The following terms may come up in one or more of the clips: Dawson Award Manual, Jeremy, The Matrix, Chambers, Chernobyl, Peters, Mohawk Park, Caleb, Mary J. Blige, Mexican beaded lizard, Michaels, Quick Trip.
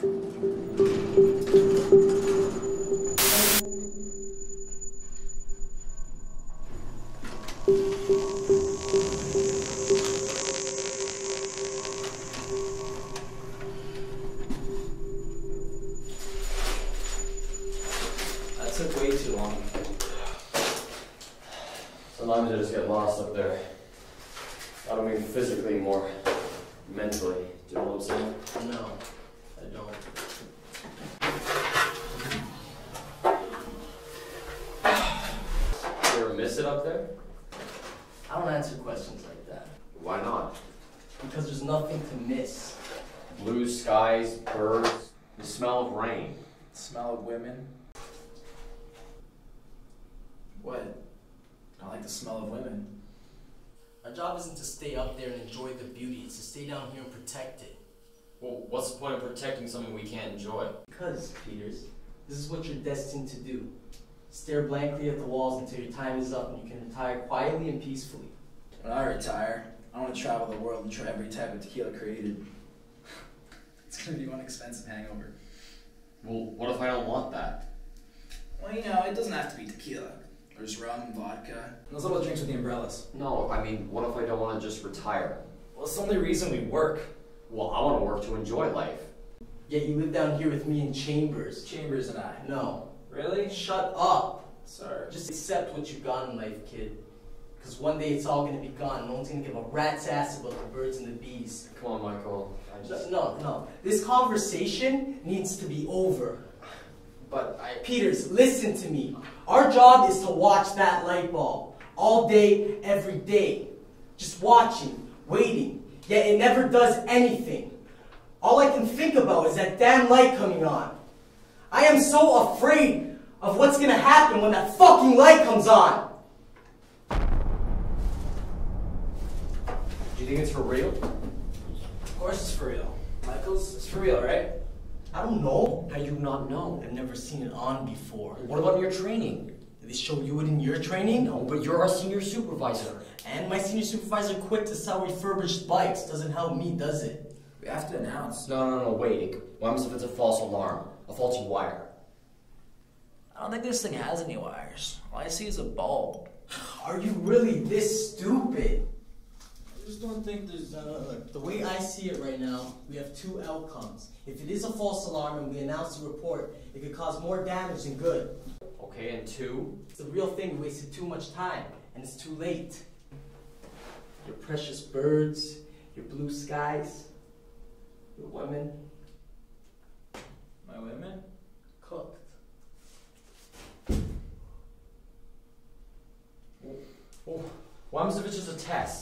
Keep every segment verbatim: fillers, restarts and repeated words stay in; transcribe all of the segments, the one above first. Sometimes I just get lost up there. I don't mean physically, more mentally. Do you know what I'm saying? No, I don't. You ever miss it up there? I don't answer questions like that. Why not? Because there's nothing to miss. Blue skies, birds, the smell of rain. The smell of women. What? I like the smell of women. Our job isn't to stay up there and enjoy the beauty, it's to stay down here and protect it. Well, what's the point of protecting something we can't enjoy? Because, Peters, this is what you're destined to do. Stare blankly at the walls until your time is up and you can retire quietly and peacefully. When I retire, I want to travel the world and try every type of tequila created. It's going to be one expensive hangover. Well, what if I don't want that? Well, you know, it doesn't have to be tequila. There's rum, vodka. And those little drinks with the umbrellas. No, I mean, what if I don't want to just retire? Well, it's the only reason we work. Well, I want to work to enjoy life. Yet you live down here with me in Chambers. Chambers and I. No. Really? Shut up. Sorry. Just accept what you've got in life, kid. Because one day it's all going to be gone. No one's going to give a rat's ass about the birds and the bees. Come on, Michael. I just... No, no. This conversation needs to be over. But I... Peters, listen to me. Our job is to watch that light bulb. All day, every day. Just watching, waiting. Yet it never does anything. All I can think about is that damn light coming on. I am so afraid of what's gonna happen when that fucking light comes on. Do you think it's for real? Of course it's for real. Michaels, it's for real, right? I don't know. How do you not know? I've never seen it on before. What about your training? Did they show you it in your training? No, but you're our senior supervisor. And my senior supervisor quit to sell refurbished bikes. Doesn't help me, does it? We have to announce. No, no, no, wait. What happens if it's a false alarm? A faulty wire? I don't think this thing has any wires. All I see is a bulb. Are you really this stupid? I just don't think there's... Uh, like the way I see it right now, we have two outcomes. If it is a false alarm and we announce the report, it could cause more damage than good. Okay, and two? It's the real thing. We wasted too much time, and it's too late. Your precious birds, your blue skies, your women. My women? Cooked. Oh, oh. Why was it just a test?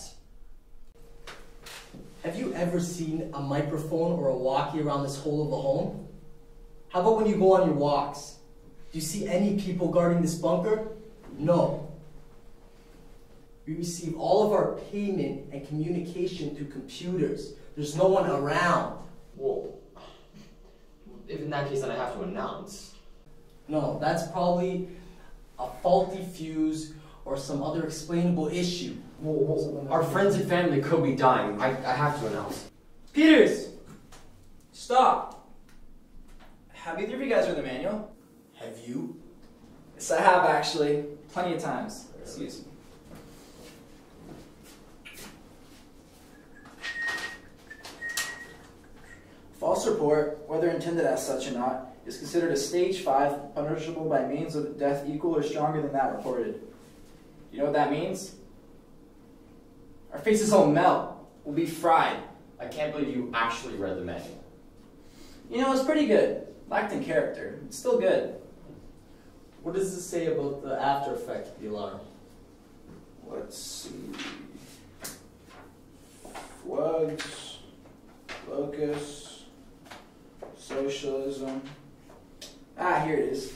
Have you ever seen a microphone or a walkie around this hole of a home? How about when you go on your walks? Do you see any people guarding this bunker? No. We receive all of our payment and communication through computers. There's no one around. Whoa. If in that case, then I have to announce. No, that's probably a faulty fuse or some other explainable issue. Whoa, whoa. Our friends and family could be dying. I, I have to announce. Peters! Stop! Have either of you guys read the manual? Have you? Yes, I have actually. Plenty of times. Excuse me. False report, whether intended as such or not, is considered a stage five, punishable by means of death equal or stronger than that reported. You know what that means? Our faces will melt. We'll be fried. I can't believe you actually read the manual. You know, it's pretty good. Lacked in character. It's still good. What does this say about the after effect of the alarm? Let's see. Floods, locusts, socialism. Ah, here it is.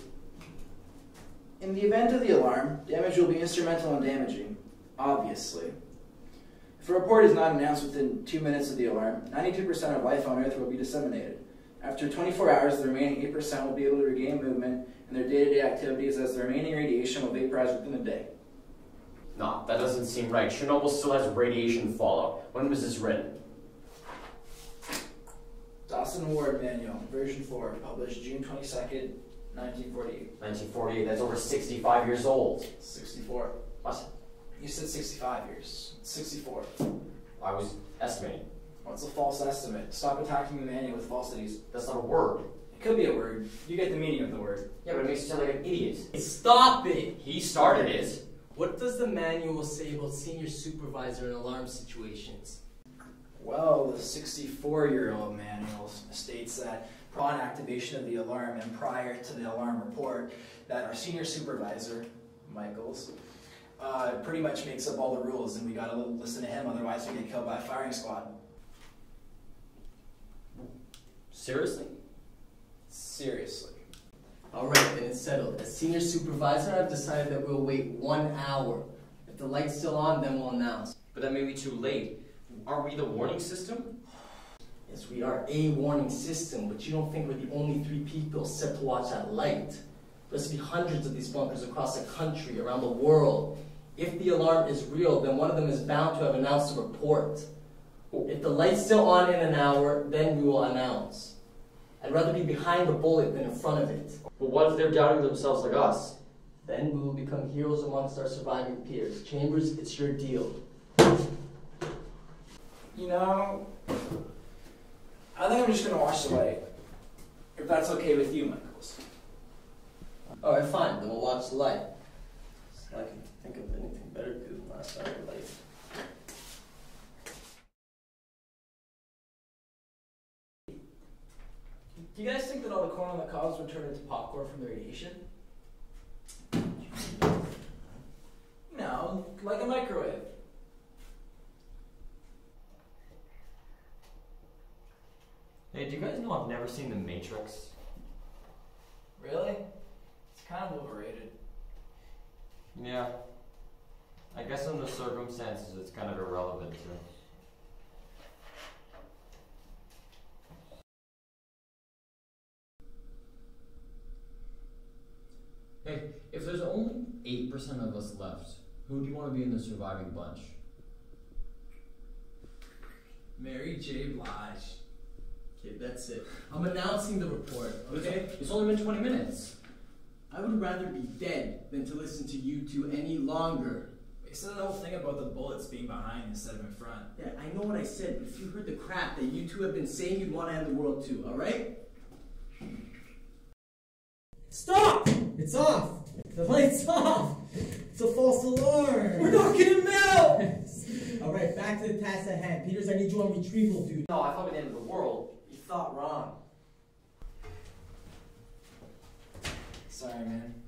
In the event of the alarm, damage will be instrumental and damaging, obviously. If a report is not announced within two minutes of the alarm, ninety-two percent of life on Earth will be disseminated. After twenty-four hours, the remaining eight percent will be able to regain movement and their day-to-day activities, as the remaining radiation will vaporize within a day. Nah, that doesn't seem right. Chernobyl still has radiation fallout. When was this written? Dawson Dawson Award Manual, version four, published June twenty-second, nineteen forty-eight. nineteen forty-eight, that's over sixty-five years old. sixty-four. What? You said sixty-five years. sixty-four. I was estimating. What's a false estimate? Stop attacking the manual with falsities. That's not a word. It could be a word. You get the meaning of the word. Yeah, but it makes you sound like an idiot. Stop it! He started it. What does the manual say about senior supervisor in alarm situations? Well, the sixty-four-year-old manual states that upon activation of the alarm and prior to the alarm report, that our senior supervisor, Michaels, uh, pretty much makes up all the rules, and we gotta listen to him, otherwise we get killed by a firing squad. Seriously? Seriously. Alright, then it's settled. As senior supervisor, I've decided that we'll wait one hour. If the light's still on, then we'll announce. But that may be too late. Are we the warning system? Yes, we are a warning system, but you don't think we're the only three people set to watch that light. There's be hundreds of these bunkers across the country, around the world. If the alarm is real, then one of them is bound to have announced a report. If the light's still on in an hour, then we will announce. I'd rather be behind the bullet than in front of it. But what if they're doubting themselves like us? Then we will become heroes amongst our surviving peers. Chambers, it's your deal. You know, I think I'm just going to watch the light, if that's okay with you, Michaels. Alright, fine, then we'll watch the light. So I can think of anything better to do than last night at light. Do you guys think that all the corn on the cobs would turn into popcorn from the radiation? No, like a microwave. Hey, do you guys know I've never seen The Matrix? Really? It's kind of overrated. Yeah. I guess in the circumstances it's kind of irrelevant too. Hey, if there's only eight percent of us left, who do you want to be in the surviving bunch? Mary J. Blige. Okay, that's it. I'm announcing the report, okay? It's only been twenty minutes. I would rather be dead than to listen to you two any longer. They said the whole thing about the bullets being behind instead of in front. Yeah, I know what I said, but if you heard the crap that you two have been saying you'd want to end the world to, alright? Stop! It's off! The light's off! It's a false alarm! We're not gonna melt! Alright, back to the task at hand. Peters, I need you on retrieval, dude. No, I thought it was the end of the world. Thought wrong. Sorry, man.